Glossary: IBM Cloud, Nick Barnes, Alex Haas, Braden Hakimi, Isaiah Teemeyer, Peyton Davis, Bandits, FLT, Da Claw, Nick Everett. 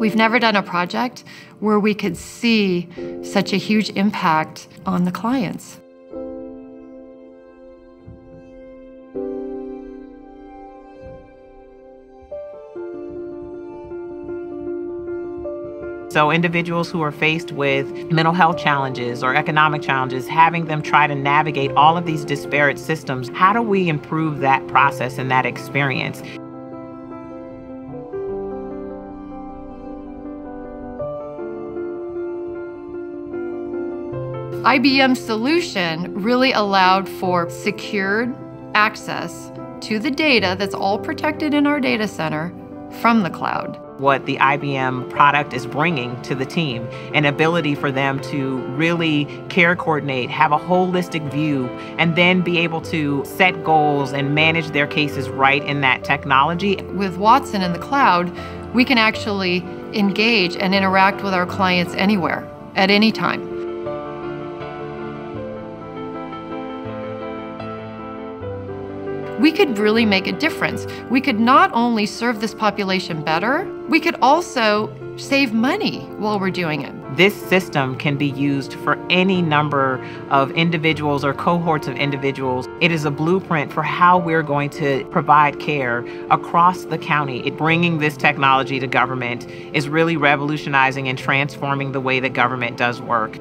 We've never done a project where we could see such a huge impact on the clients. So individuals who are faced with mental health challenges or economic challenges, having them try to navigate all of these disparate systems, how do we improve that process and that experience? IBM's solution really allowed for secured access to the data that's all protected in our data center from the cloud. What the IBM product is bringing to the team, an ability for them to really care coordinate, have a holistic view, and then be able to set goals and manage their cases right in that technology. With Watson in the cloud, we can actually engage and interact with our clients anywhere, at any time. We could really make a difference. We could not only serve this population better, we could also save money while we're doing it. This system can be used for any number of individuals or cohorts of individuals. It is a blueprint for how we're going to provide care across the county. Bringing this technology to government is really revolutionizing and transforming the way that government does work.